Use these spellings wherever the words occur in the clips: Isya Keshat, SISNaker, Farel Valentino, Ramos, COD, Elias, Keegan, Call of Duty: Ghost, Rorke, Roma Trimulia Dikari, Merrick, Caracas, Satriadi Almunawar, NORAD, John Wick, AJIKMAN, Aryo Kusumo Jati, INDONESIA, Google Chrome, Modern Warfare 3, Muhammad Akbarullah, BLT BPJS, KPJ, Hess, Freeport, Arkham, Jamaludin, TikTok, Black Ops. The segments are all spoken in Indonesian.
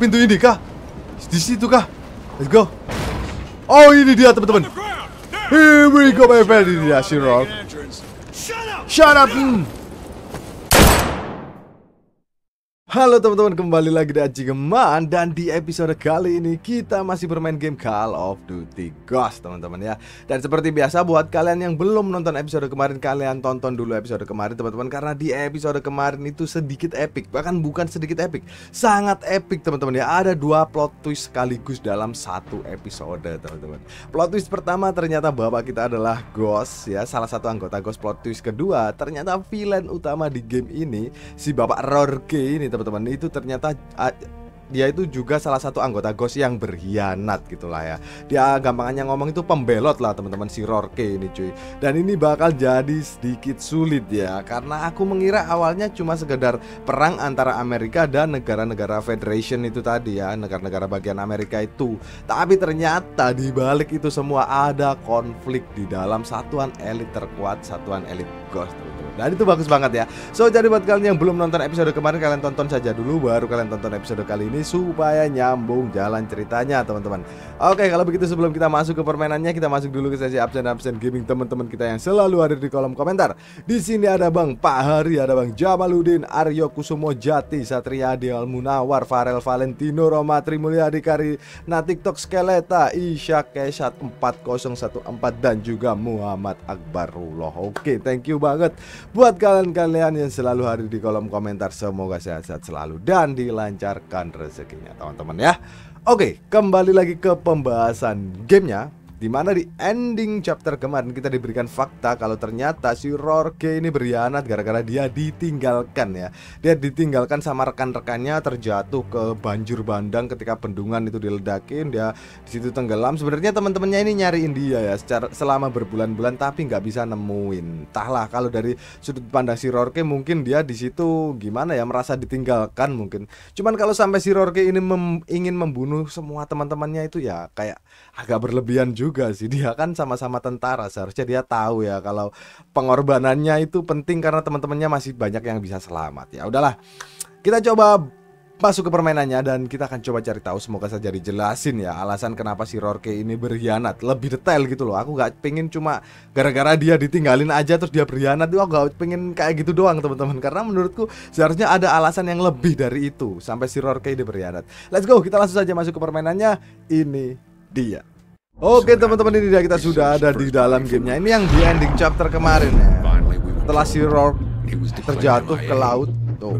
Pintu ini kah? Di situ kah? Let's go. Oh, ini dia teman-teman. Here we go, my friend. Ini dia si Rorke. Shut up. Halo teman-teman, kembali lagi di AJIKMAN. Dan di episode kali ini kita masih bermain game Call of Duty Ghost, teman-teman ya. Dan seperti biasa, buat kalian yang belum nonton episode kemarin, kalian tonton dulu episode kemarin teman-teman. Karena di episode kemarin itu sedikit epic. Bahkan bukan sedikit epic, sangat epic teman-teman ya. Ada dua plot twist sekaligus dalam satu episode teman-teman. Plot twist pertama, ternyata bapak kita adalah Ghost ya, salah satu anggota Ghost. Plot twist kedua, ternyata villain utama di game ini, si bapak Rorke ini teman-teman. Teman-teman itu ternyata dia itu juga salah satu anggota Ghost yang berkhianat gitulah ya. Dia gampangannya ngomong itu pembelot lah teman-teman, si Rorke ini cuy. Dan ini bakal jadi sedikit sulit ya, karena aku mengira awalnya cuma sekedar perang antara Amerika dan negara-negara Federation itu tadi ya, negara-negara bagian Amerika itu. Tapi ternyata dibalik itu semua ada konflik di dalam satuan elit terkuat, satuan elit Ghost teman-teman. Dan itu bagus banget ya. So jadi buat kalian yang belum nonton episode kemarin, kalian tonton saja dulu, baru kalian tonton episode kali ini supaya nyambung jalan ceritanya teman-teman. Oke, kalau begitu sebelum kita masuk ke permainannya, kita masuk dulu ke sesi absen-absen gaming teman-teman kita yang selalu hadir di kolom komentar. Di sini ada Bang Pak Hari, ada Bang Jamaludin, Aryo Kusumo Jati, Satriadi Almunawar, Farel Valentino, Roma Trimulia Dikari, Nah TikTok Skeleta, Isya Keshat 4014, dan juga Muhammad Akbarullah. Oke, thank you banget buat kalian-kalian yang selalu hadir di kolom komentar. Semoga sehat-sehat selalu dan dilancarkan rezekinya teman-teman ya. Oke, kembali lagi ke pembahasan gamenya, dimana di ending chapter kemarin kita diberikan fakta kalau ternyata si Rorke ini berkhianat gara-gara dia ditinggalkan ya. Dia ditinggalkan sama rekan-rekannya, terjatuh ke banjir bandang ketika bendungan itu diledakin, dia disitu tenggelam. Sebenarnya teman-temannya ini nyariin dia ya selama berbulan-bulan, tapi nggak bisa nemuin. Entahlah, kalau dari sudut pandang si Rorke mungkin dia disitu gimana ya, merasa ditinggalkan mungkin. Cuman kalau sampai si Rorke ini ingin membunuh semua teman-temannya itu ya kayak agak berlebihan juga sih. Dia kan sama-sama tentara, seharusnya dia tahu ya kalau pengorbanannya itu penting karena teman-temannya masih banyak yang bisa selamat. Ya udahlah, kita coba masuk ke permainannya dan kita akan coba cari tahu. Semoga saja dijelasin ya alasan kenapa si Rorke ini berkhianat lebih detail gitu loh. Aku gak pengen cuma gara-gara dia ditinggalin aja terus dia berkhianat. Aku gak pengen kayak gitu doang teman-teman, karena menurutku seharusnya ada alasan yang lebih dari itu sampai si Rorke ini berkhianat. Let's go, kita langsung saja masuk ke permainannya. Ini dia. Oke teman-teman, ini dia, kita sudah ada di dalam gamenya. Ini yang di ending chapter kemarin ya, setelah si Rorke terjatuh ke laut tuh.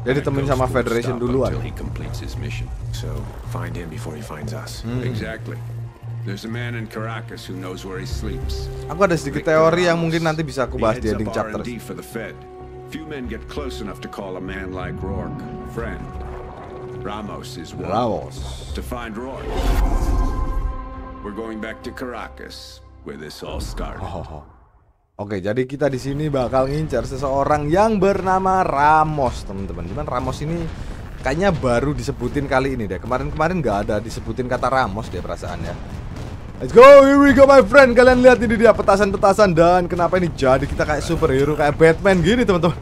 Dia ditemuin sama Federation duluan. Aku ada sedikit teori yang mungkin nanti bisa aku bahas di ending chapter. Few men get close enough to call a man like Rorke a friend. Ramos is one. Ramos. To find Rorke, we're going back to Caracas, where this all started. Oke, jadi kita di sini bakal ngincar seseorang yang bernama Ramos, teman-teman. Cuman Ramos ini kayaknya baru disebutin kali ini deh. Kemarin-kemarin nggak ada disebutin kata Ramos deh perasaannya. Let's go, here we go my friend. Kalian lihat ini dia petasan-petasan. Dan kenapa ini jadi kita kayak superhero, kayak Batman gini teman-teman.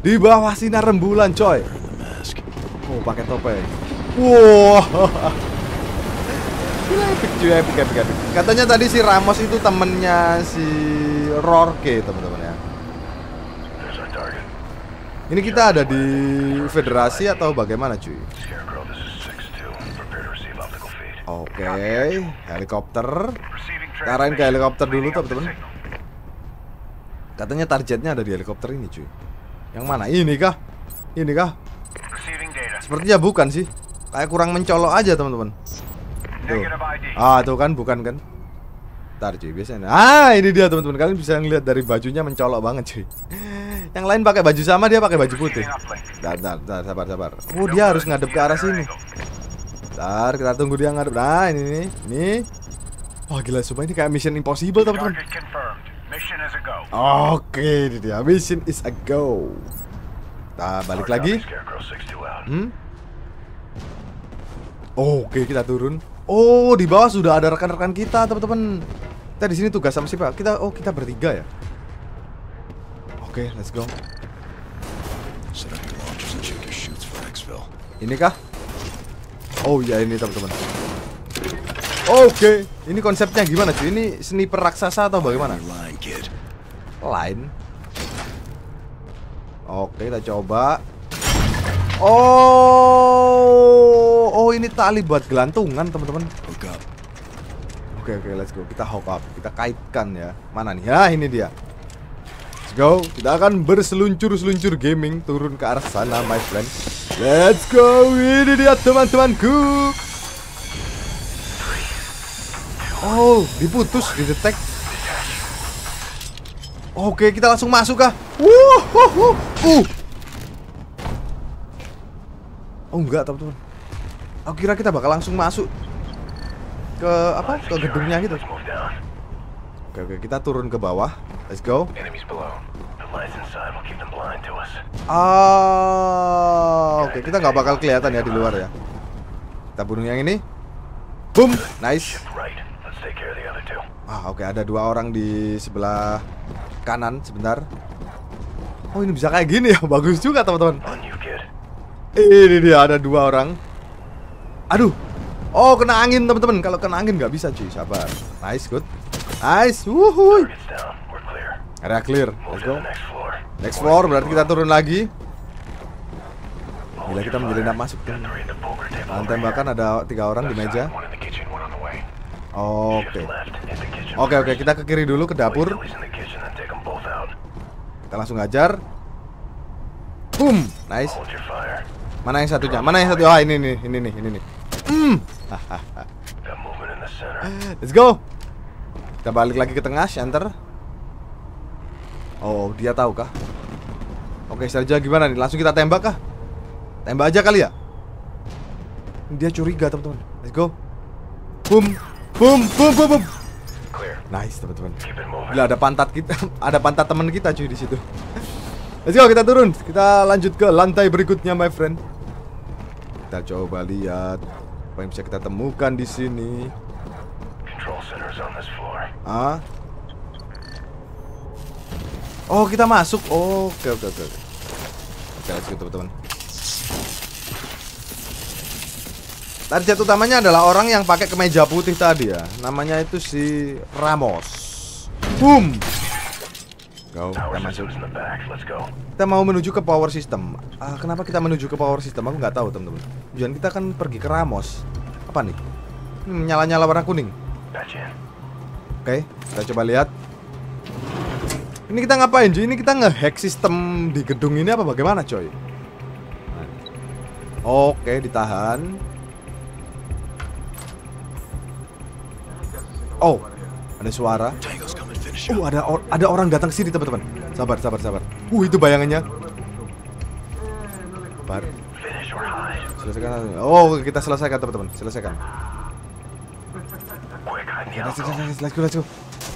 Di bawah sinar rembulan coy. Oh, pakai topeng. Wow. Gila, epic cuy, epic. Katanya tadi si Ramos itu temennya si Rorke teman-teman ya. Ini kita ada di federasi atau bagaimana cuy? Oke, helikopter. Kita arahin ke helikopter dulu teman-teman. Katanya targetnya ada di helikopter ini cuy. Yang mana? Ini kah? Ini kah? Sepertinya bukan sih. Kayak kurang mencolok aja teman-teman. Ah tuh kan, bukan kan? Ntar cuy, biasanya. Ah ini dia teman-teman. Kalian bisa ngeliat dari bajunya mencolok banget cuy. Yang lain pakai baju sama, dia pakai baju putih. Bentar, sabar. Oh dia harus ngadep ke arah sini. Bentar, kita tunggu dia ngadep. Nah, ini. Wah, gila, sumpah ini kayak Mission Impossible, teman-teman. Oke, ini dia. Mission is a go. Kita balik lagi. Oke, kita turun. Oh, di bawah sudah ada rekan-rekan kita, teman-teman. Kita di sini tugas sama siapa? Kita bertiga ya. Oke, let's go. Ini kah? Oh ya, ini teman-teman. Oke, ini konsepnya gimana sih? Ini sniper raksasa atau bagaimana? Lain. Oke, kita coba. Oh, ini tali buat gelantungan, teman-teman. Oke, let's go. Kita hook up, kita kaitkan ya. Mana nih? Ya, ini dia. Let's go. Kita akan berseluncur-seluncur gaming turun ke arah sana, my friend. Let's go. Ini dia, teman-temanku. Oh, diputus, didetek. Oke, kita langsung masuk kah? Oh, enggak, teman-teman. Aku kira kita bakal langsung masuk ke apa? Ke gedungnya gitu. Oke, kita turun ke bawah. Let's go. Oke, kita nggak bakal kelihatan ya di luar ya. Kita bunuh yang ini. Boom, nice. Oke, ada dua orang di sebelah kanan sebentar. Oh, ini bisa kayak gini ya. Bagus juga, teman-teman. Ini dia, ada dua orang. Aduh. Oh, kena angin, teman-teman. Kalau kena angin nggak bisa, cuy. Sabar. Nice, good. Nice. Wuhuy. Area clear. Let's go. Next floor, berarti kita turun lagi. Gila, kita menjelenap masuk. Lahan tembakan ada tiga orang di meja. Oke. Oke, kita ke kiri dulu, ke dapur. Kita langsung hajar. Boom. Nice. Mana yang satunya? Mana yang satu? Ah, ini nih. Let's go. Kita balik lagi ke tengah, center. Oh, dia tahu kah? Oke, saja gimana nih? Langsung kita tembak kah? Tembak aja kali ya. Dia curiga, teman-teman. Let's go. Boom, boom, boom, boom, boom. Nice, teman-teman. Gila, ada pantat kita, ada pantat teman kita cuy di situ. Let's go, kita turun. Kita lanjut ke lantai berikutnya, my friend. Kita coba lihat apa yang bisa kita temukan di sini. Oh, kita masuk. Oke. Oke, let's go, teman-teman. Target utamanya adalah orang yang pakai kemeja putih tadi ya. Namanya itu si Ramos. Boom. Go, kita masuk. Kita mau menuju ke power system. Kenapa kita menuju ke power system? Aku nggak tahu, teman-teman. Tujuan kita kan pergi ke Ramos. Apa nih? Nyala-nyala warna kuning. Oke, kita coba lihat. Ini kita ngapain, cuy? Ini kita nge-hack sistem di gedung ini apa bagaimana, coy? Oke, ditahan. Oh, ada suara. Ada orang datang sini, teman-teman. Sabar. Itu bayangannya. Sabar. Selesaikan. Oh, kita selesaikan, teman-teman. Selesaikan. Let's go.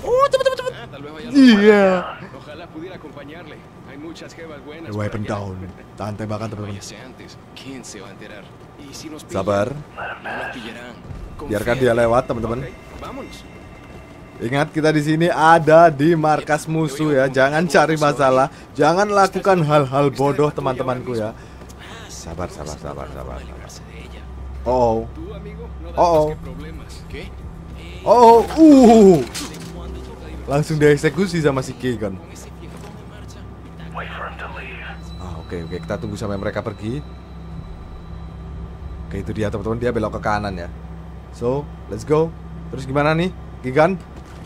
Oh, teman-teman. Iya. Weapon down. Tahan tembakan, teman-teman. Sabar. Biarkan dia lewat, teman-teman. Ingat, kita di sini ada di markas musuh ya. Jangan cari masalah, jangan lakukan hal-hal bodoh, teman-temanku ya. Sabar. Oh. Langsung dieksekusi sama si Keegan. Oke, kita tunggu sampai mereka pergi. Oke, itu dia, teman-teman. Dia belok ke kanan ya. So, let's go. Terus gimana nih, Keegan?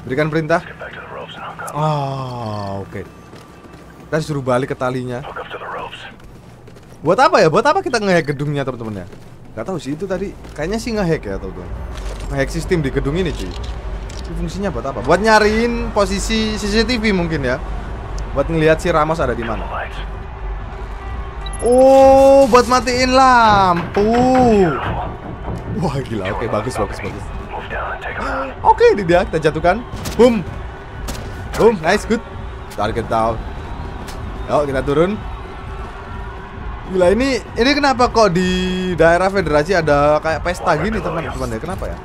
Berikan perintah. Oke. Kita suruh balik ke talinya. Buat apa ya? Buat apa kita ngehack gedungnya, teman-teman ya? Gak tahu sih, itu tadi kayaknya sih ngehack ya, teman-teman. Ngehack sistem di gedung ini, cuy. Itu fungsinya buat apa? Buat nyariin posisi CCTV mungkin ya. Buat ngelihat si Ramos ada di mana. Oh, buat matiin lampu. Wah, gila. Oke, bagus. Oke, ini dia, kita jatuhkan. Boom, nice, good. Target down. Yuk, kita turun. Gila, ini kenapa kok di daerah federasi ada kayak pesta gini, teman-teman ya? Kenapa ya?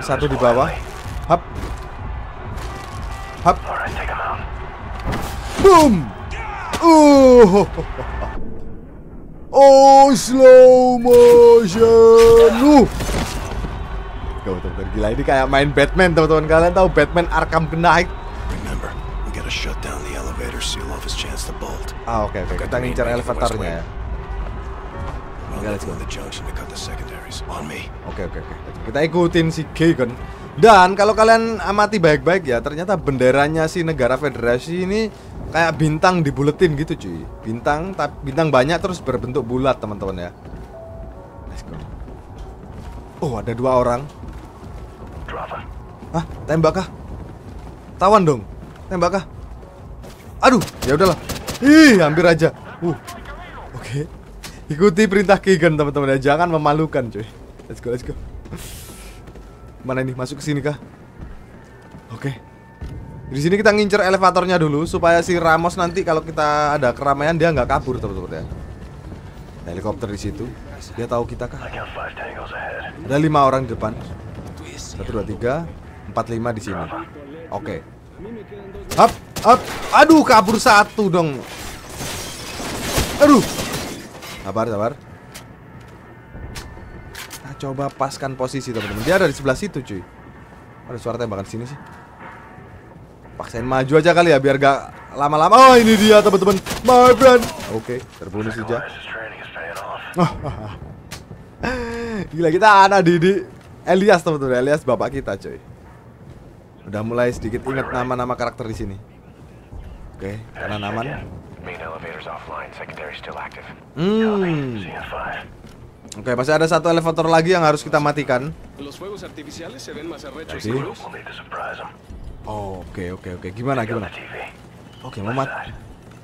Satu di bawah. Hap. Hap. Boom. Oh. Oh, slow motion. Tuh, teman-teman, gila ini kayak main Batman, teman-teman. Kalian tahu Batman Arkham Knight? Remember, we gotta shut down the elevator, seal off his chance to bolt. Ah, oke, oke. Kita ngincar elevatornya ya. Oke, oke, oke. Kita ikutin si Keegan. Dan kalau kalian amati baik-baik ya, ternyata benderanya si negara federasi ini kayak bintang di buletin gitu, cuy. Bintang, bintang banyak terus berbentuk bulat, teman-teman ya. Let's go. Oh, ada dua orang. Hah, tembak kah? Tawan dong. Tembak kah? Aduh, ya udahlah. Ih, hampir aja. Oke. Ikuti perintah Keegan, teman-teman ya. Jangan memalukan, cuy. Let's go, let's go. Mana ini? Masuk ke sini kah? Oke. Di sini kita ngincer elevatornya dulu supaya si Ramos nanti kalau kita ada keramaian dia nggak kabur, teman-teman ya. Helikopter di situ. Dia tahu kita kah? Ada 5 orang di depan. 1, 2, 3, 4, 5 di sini. Oke. Up, up. Aduh, kabur 1 dong. Aduh. Sabar, sabar. Kita coba paskan posisi, teman-teman. Dia ada di sebelah situ, cuy. Ada suara tembakan sini sih. Paksain maju aja kali ya biar gak lama-lama. Oh, ini dia, teman-teman. My friend. Oke, terbunuh saja. Gila, kita anak didik Elias, teman-teman. Elias bapak kita, coy. Udah mulai sedikit ingat nama-nama karakter di sini. Oke, kanan aman. Oke, masih ada satu elevator lagi yang harus kita matikan. Jadi. Oke. Gimana? Oke, mau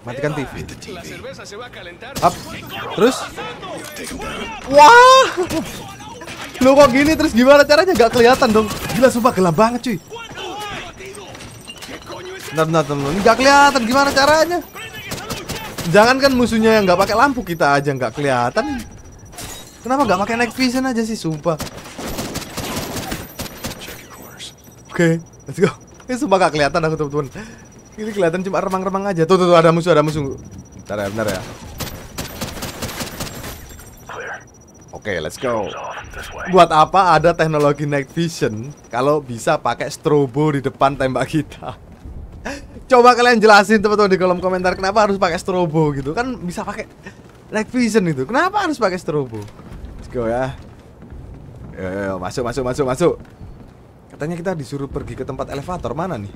matikan TV. Up. Terus? Wah. Lu kok gini, terus gimana caranya? Gak kelihatan dong. Gila, sumpah gelap banget, cuy. Bentar, temen-temen. Gak kelihatan gimana caranya. Jangankan musuhnya yang gak pakai lampu, kita aja gak kelihatan. Kenapa gak pakai night vision aja sih, sumpah. Oke, let's go. Ini sumpah gak kelihatan aku, temen-temen. Ini kelihatan cuma remang-remang aja. Tuh, ada musuh. Bentar ya, bener ya. Oke, let's go. Buat apa ada teknologi night vision kalau bisa pakai strobo di depan tembak kita? Coba kalian jelasin, teman-teman, di kolom komentar kenapa harus pakai strobo gitu. Kan bisa pakai night vision itu. Kenapa harus pakai strobo? Let's go ya. Yo, masuk. Katanya kita disuruh pergi ke tempat elevator, mana nih?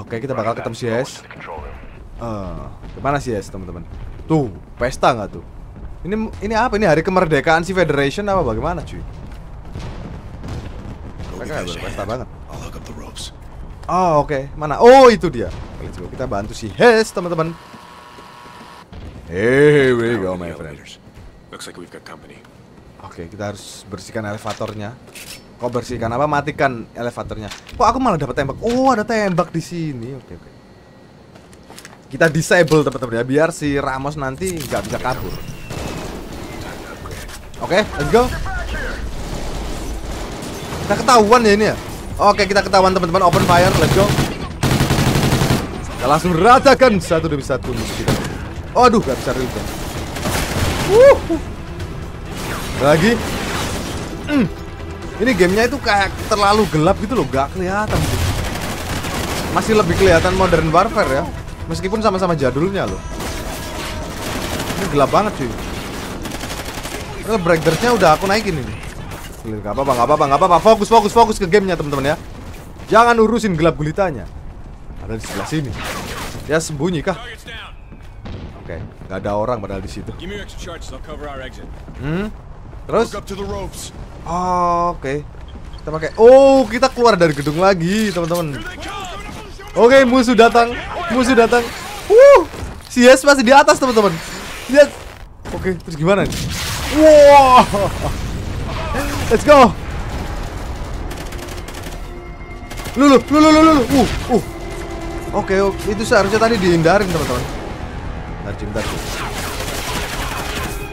Oke, kita bakal ketemu si Hess. Kemana sih Hess, teman-teman? Tuh, pesta nggak tuh? Ini apa? Ini hari kemerdekaan si Federation apa bagaimana, cuy? Mereka berpesta banget. Oke. Mana? Oh, itu dia. Let's go. Kita bantu si Hess, teman-teman. Hey, we go, my friend. Oke, kita harus bersihkan elevatornya. Kok bersihkan apa? Matikan elevatornya. Kok aku malah dapat tembak? Oh, ada tembak di sini. Oke. Kita disable, teman-teman ya, biar si Ramos nanti nggak bisa kabur. Oke, let's go. Kita ketahuan ya ini ya. Oke, kita ketahuan, teman-teman. Open fire, let's go. Kita langsung ratakan satu demi satu musuh kita. Aduh, gak bisa real time. Lagi. Ini gamenya itu kayak terlalu gelap gitu loh, gak kelihatan gitu. Masih lebih kelihatan Modern Warfare ya. Meskipun sama-sama jadulnya loh. Ini gelap banget, cuy. Padahal breakdance-nya udah aku naikin ini. Gak apa-apa. Fokus ke gamenya, teman-teman ya. Jangan urusin gelap gulitanya. Ada di sebelah sini. Ya sembunyi kah? Oke, gak ada orang padahal di situ. Terus? Oke. Kita pakai. Oh, kita keluar dari gedung lagi, teman-teman. Oke, musuh datang. Si Hess masih di atas, teman-teman. Lihat. Oke, terus gimana nih? Wow. Let's go. Lu. Oke, itu seharusnya tadi dihindarin, teman-teman. Bentar.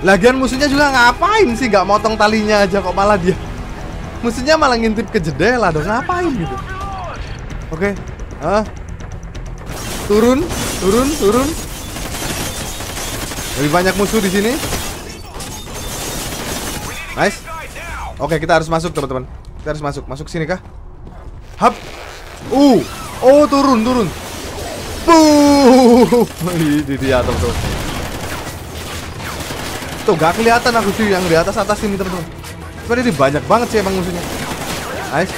Lagian musuhnya juga ngapain sih, nggak motong talinya aja kok malah dia Mestinya malah ngintip ke jendela dong, ngapain gitu. Oke, turun. Lebih banyak musuh di sini. Nice. Oke, kita harus masuk teman-teman. Kita harus masuk, sini kah? Hap. Oh, turun. Puh. Ini dia teman-teman. Tuh gak kelihatan aku sih yang di atas ini teman-teman. Sebenarnya ini banyak banget sih emang musuhnya. Nice.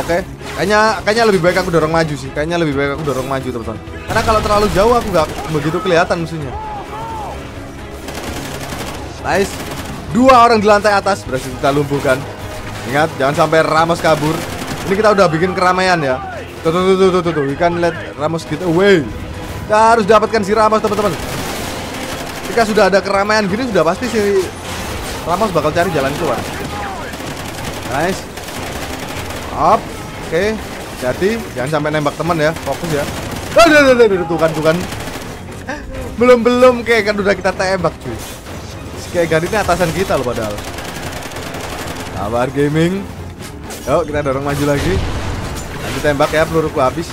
Oke, kayaknya lebih baik aku dorong maju sih. Teman-teman. Karena kalau terlalu jauh aku gak begitu kelihatan musuhnya. Nice. 2 orang di lantai atas berhasil kita lumpuhkan. Ingat, jangan sampai Ramos kabur. Ini kita udah bikin keramaian ya. Tuh. We can let Ramos get away. Kita harus dapatkan si Ramos, teman-teman. Jika sudah ada keramaian gini, sudah pasti si Ramos bakal cari jalan keluar. Nice. Up. Oke. Jadi, jangan sampai nembak teman ya. Fokus ya. Tuh kan. Belum kayak kan udah kita tembak, cuy. Si Keegan ini atasan kita loh padahal. Sabar gaming. Yuk, kita dorong maju lagi. Nanti tembak ya, peluruku habis.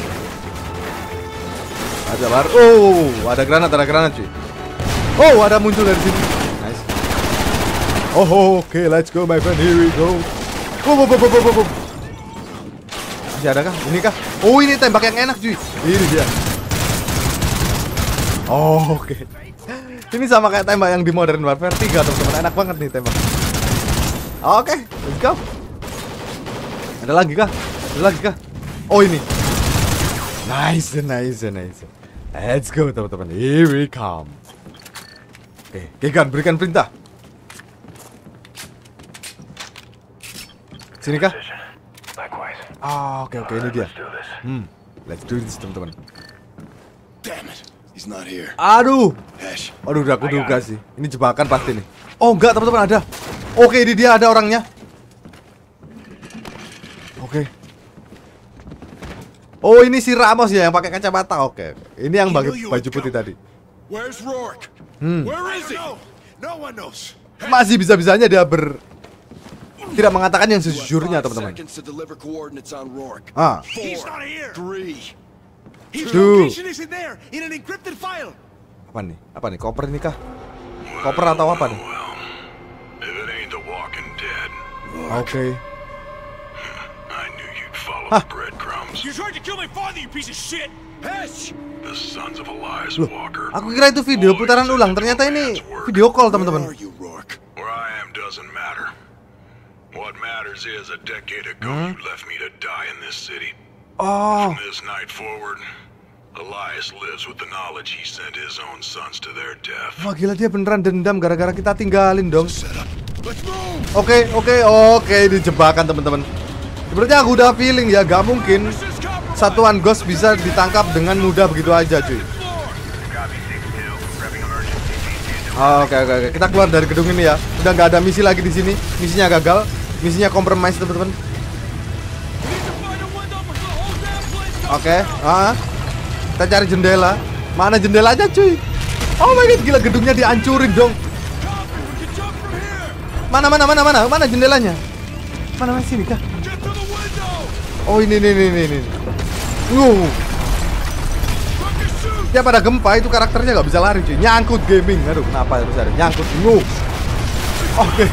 Ada bar. Oh, ada granat cuy. Oh, ada muncul dari sini. Nice. Oke, let's go my friend. Here we go. Boom. Masih ada kah? Ini kah? Oh, ini tembak yang enak cuy. Ini dia. Oke. Ini sama kayak tembak yang di Modern Warfare 3, teman-teman. Enak banget nih tembak. Oke, let's go. Ada lagi kah? Oh, ini. Nice. Let's go, teman-teman. Here we come. Oke, Keegan, berikan perintah. Sini kah? Oke, ini dia. Let's do this, teman-teman. Aduh, udah aku duga sih. Ini jebakan pasti nih. Oh, enggak, teman-teman, ada. Oke, ini dia, ada orangnya. Oke. Oh, ini si Ramos ya yang pakai kacamata. Oke. Ini yang pakai baju putih tadi. Where's Rorke? Where is he? No one knows. Masih bisa-bisanya dia tidak mengatakan yang sejujurnya, teman-teman. Apa nih? Koper ini kah? Koper atau apa nih? Oke. Hah? Loh, aku kira itu video putaran ulang. Ternyata ini video call, teman-teman. Wah, gila, dia beneran dendam gara-gara kita tinggalin dong. Oke, dijebakan, teman-teman. Sebenarnya aku udah feeling ya, gak mungkin satuan Ghost bisa ditangkap dengan mudah begitu aja, cuy. Oke. Kita keluar dari gedung ini ya. Udah nggak ada misi lagi di sini. Misinya gagal. Misinya kompromis, teman-teman. Oke. Kita cari jendela. Mana jendelanya, cuy? Oh my god, gila, gedungnya dihancurin dong. Mana jendelanya? Mana sini kah? Oh, ini. Dia pada gempa itu karakternya nggak bisa lari cuy. Nyangkut gaming. Aduh, kenapa harus ada nyangkut? Oke.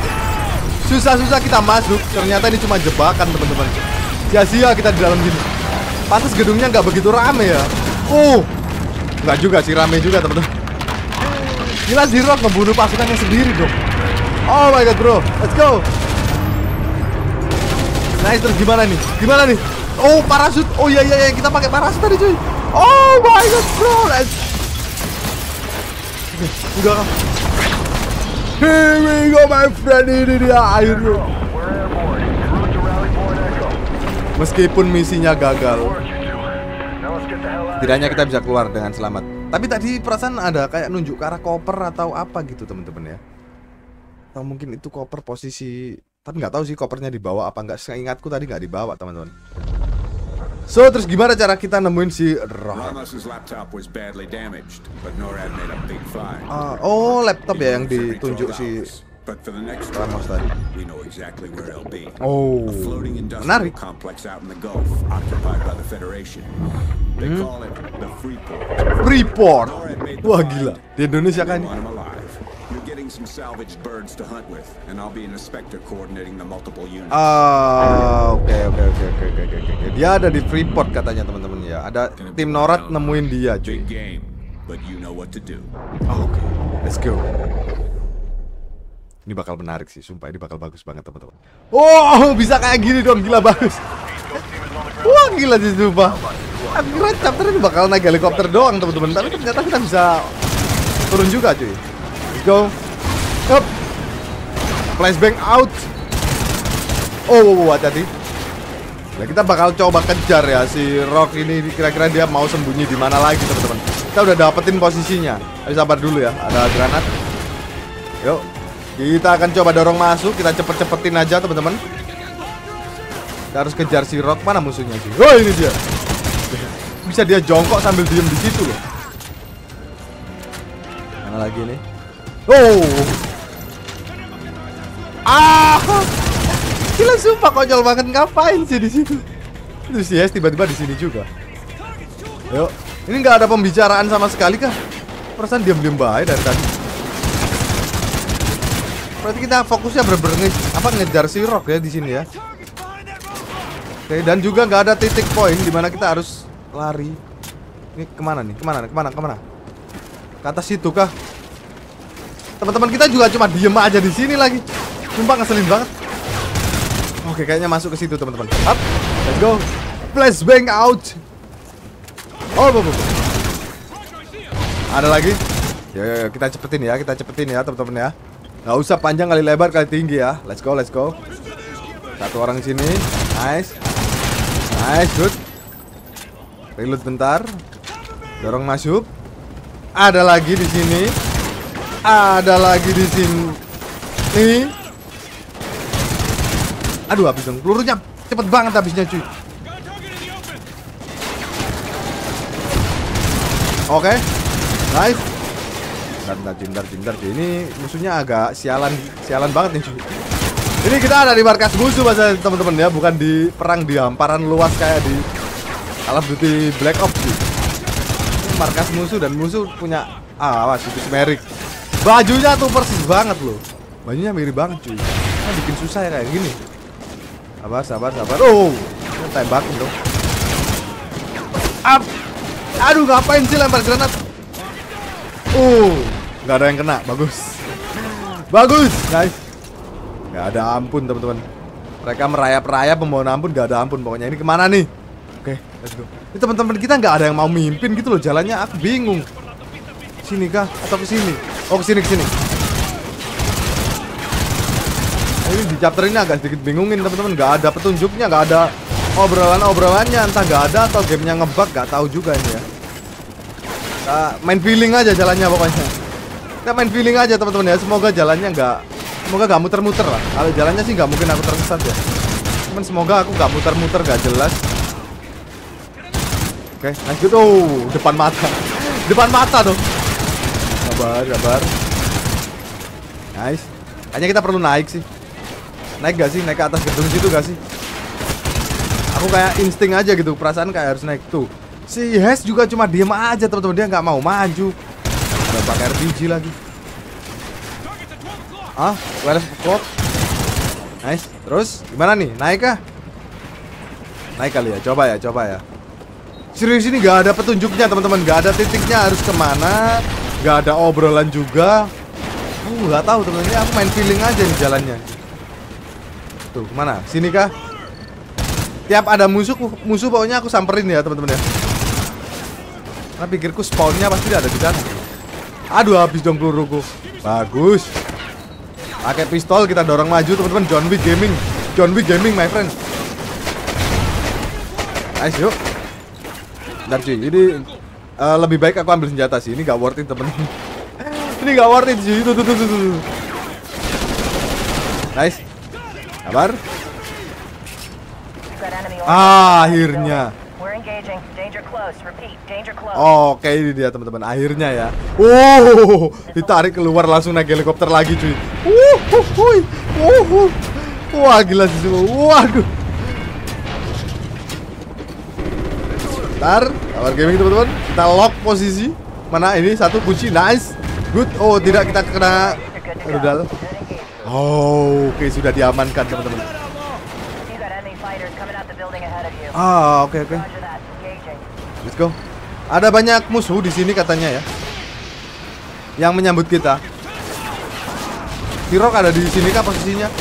Susah-susah kita masuk. Ternyata ini cuma jebakan, teman-teman. Sia-sia kita di dalam sini. Pantas gedungnya nggak begitu rame ya. Nggak juga sih, rame juga, teman-teman. Gila, si Rorke membunuh pasukannya sendiri dong. Oh my god, bro. Let's go. Nice, terus gimana nih? Oh, parasut. Oh iya, kita pakai parasut tadi, cuy. Oh my god, bro. Nice. Udah. Here we go, my friend. Ini dia airnya. Meskipun misinya gagal, tidaknya kita bisa keluar dengan selamat. Tapi tadi perasaan ada kayak nunjuk ke arah koper atau apa gitu, teman-teman ya. Atau mungkin itu koper posisi. Tapi nggak tahu sih kopernya dibawa apa nggak. Seingatku tadi nggak dibawa, teman-teman. So, terus gimana cara kita nemuin si Ramos? Oh, laptop ya yang ditunjuk si But for the next Ramos tadi. We know exactly where it'll be. Oh, menarik. Freeport. Wah gila. Di Indonesia kan. Oke. Dia ada di Freeport katanya teman-teman ya. Ada tim NORAD nemuin dia cuy. Oke, let's go. Ini bakal menarik sih, sumpah ini bakal bagus banget teman-teman. Oh, bisa kayak gini dong, gila bagus. Wah gila sih sumpah. Aku kira chapter ini bakal naik helikopter doang teman-teman, tapi ternyata kita bisa turun juga cuy. Let's go. Up. Flashbang out. Oh, hati-hati. Nah, kita bakal coba kejar ya si Rorke ini. Kira-kira dia mau sembunyi di mana lagi teman-teman? Kita udah dapetin posisinya. Tapi sabar dulu ya, ada granat. Yuk. Kita akan coba dorong masuk, kita cepet-cepetin aja teman-teman. Kita harus kejar si Rorke, mana musuhnya sih? Oh ini dia. Bisa dia jongkok sambil diem di situ loh. Mana lagi nih? Oh. Ah. Gila sumpah konyol banget, ngapain sih di situ? Terus yes tiba-tiba di sini juga. Yo, ini nggak ada pembicaraan sama sekali kah? Perasaan diam-diam baik dari tadi. Berarti kita fokusnya ngejar si Rorke ya di sini ya. Oke, dan juga nggak ada titik poin di mana kita harus lari. Ini kemana nih? Kemana? Ke atas situ kah? Teman-teman kita juga cuma diem aja di sini lagi. Sumpah ngeselin banget. Oke, kayaknya masuk ke situ teman-teman. Up, let's go. Flashbang out. Oh, ada lagi. Yo, kita cepetin ya teman-teman ya. Gak usah panjang kali lebar kali tinggi ya. Let's go. Satu orang sini. Nice, good. Reload bentar. Dorong masuk. Ada lagi di sini. Aduh, habis dong. Pelurunya cepet banget habisnya, cuy. Oke. Nice. Bentar, ini musuhnya agak sialan banget nih cuy. Ini kita ada di markas musuh bahasa teman-teman ya, bukan di perang di hamparan luas kayak di Call of Duty Black Ops cuy. Ini markas musuh dan musuh punya awas itu Merrick. Bajunya tuh persis banget loh. Bajunya mirip banget cuy. Nah, bikin susah ya kayak gini. Sabar. Oh, tembakin dong. Up. Aduh, ngapain sih lempar granat? Nggak ada yang kena, bagus, guys. Nggak ada ampun teman-teman. Mereka merayap-rayap memohon ampun, nggak ada ampun. Pokoknya ini kemana nih? Oke, let's go. Ini teman-teman kita nggak ada yang mau mimpin gitu loh, jalannya aku bingung. Sini kah? Atau ke sini? Oh ke sini. Ini di chapter ini agak sedikit bingungin teman-teman, nggak ada petunjuknya, nggak ada obrolannya, entah nggak ada atau gamenya ngebug, nggak tahu juga ini ya. Main feeling aja jalannya pokoknya. Kita main feeling aja teman-teman ya. Semoga nggak muter-muter lah. Kalau jalannya sih nggak mungkin aku tersesat ya. Cuman semoga aku nggak muter-muter nggak jelas. Oke, lanjut. Oh, depan mata dong. Sabar. Nice. Kayaknya kita perlu naik sih. Naik gak sih? Naik ke atas gedung situ gak sih? Aku kayak insting aja gitu. Perasaan kayak harus naik tuh. Si Hess juga cuma diem aja teman-teman, dia nggak mau maju. Udah pakai RPG lagi. Ah, wireless clock. Nice. Terus gimana nih? Naik kah? Naik kali ya. Coba ya. Serius ini nggak ada petunjuknya teman-teman, nggak ada titiknya harus kemana, nggak ada obrolan juga. Aku nggak tahu teman-teman, aku main feeling aja nih jalannya. Tuh kemana? Sini kah? Tiap ada musuh pokoknya aku samperin ya teman-teman ya. Karena pikirku spawnnya pasti ada di sana. Aduh, habis dong peluruku. Bagus. Pakai pistol kita dorong maju teman-teman. John Wick Gaming my friend. Nice, yuk. Bentar cuy, jadi lebih baik aku ambil senjata sih. Ini gak worth it temen-temen. Ini gak worth it sih. Tuh. Nice. Sabar. Akhirnya engaging. Danger close. Repeat. Danger close. Oke, ini dia teman-teman. Akhirnya ya. Ditarik keluar langsung naik helikopter lagi cuy. Wah gila sih semua. Waduh. Bentar, Kabar Gaming teman-teman. Kita lock posisi. Mana ini satu kunci. Nice. Good. Oh, tidak kita kena rudal. Oh, oke, sudah diamankan teman-teman. Ah, oke. Let's go. Ada banyak musuh di sini katanya ya, yang menyambut kita. Si Rorke ada di sini kah posisinya?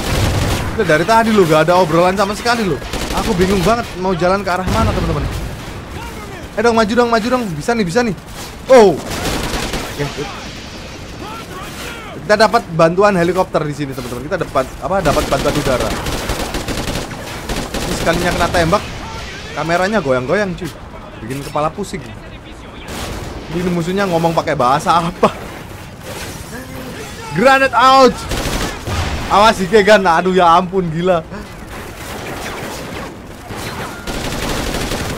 Dari tadi loh gak ada obrolan sama sekali loh. Aku bingung banget mau jalan ke arah mana teman-teman. Eh dong, maju dong, maju dong. Bisa nih, bisa nih. Oh. Okay. Kita dapat bantuan helikopter di sini teman-teman. Kita dapat apa? Dapat bantuan udara. Ini sekalinya kena tembak, kameranya goyang-goyang cuy, bikin kepala pusing. Ini musuhnya ngomong pakai bahasa apa? Granate out. Awas si Keegan. Aduh ya ampun gila.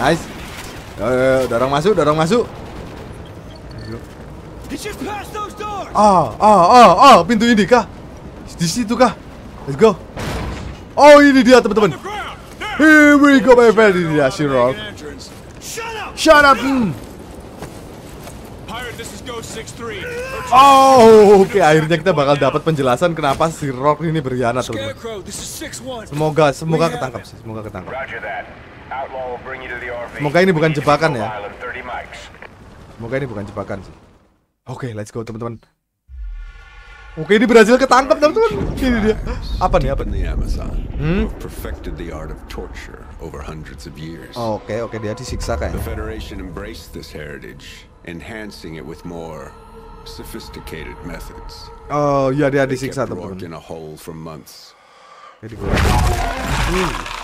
Nice. Dorong masuk. Pintu ini kah? Di situ kah? Let's go. Oh, ini dia teman-teman. Here we go, my friend. Ini dia si Rorke. Shut up. Oh, oke, akhirnya kita bakal dapat penjelasan kenapa si Rorke ini berkhianat, teman-teman. Semoga ketangkap sih, semoga ketangkap. Semoga ini bukan jebakan sih. Oke, let's go teman-teman. Oke, ini berhasil ketangkap teman-teman. Ini dia. Apa nih? Oke, dia disiksa kayaknya. Oh, iya dia disiksa teman-teman.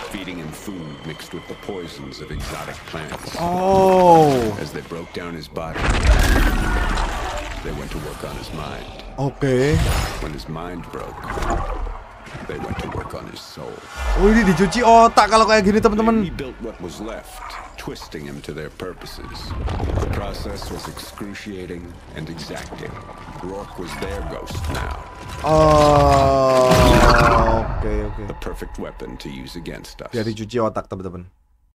Feeding him food mixed with the poisons of exotic plants. Oh. As they broke down his body, they went to work on his mind. Okay. When his mind broke, they went to work on his soul. Oh, ini dicuci otak kalau kayak gini teman-teman. He built what was left, twisting him to their purposes. The process was excruciating and exacting. Rorke was their ghost now. Oh, oke. The perfect weapon to use against us. Jadi cuci otak teman-teman.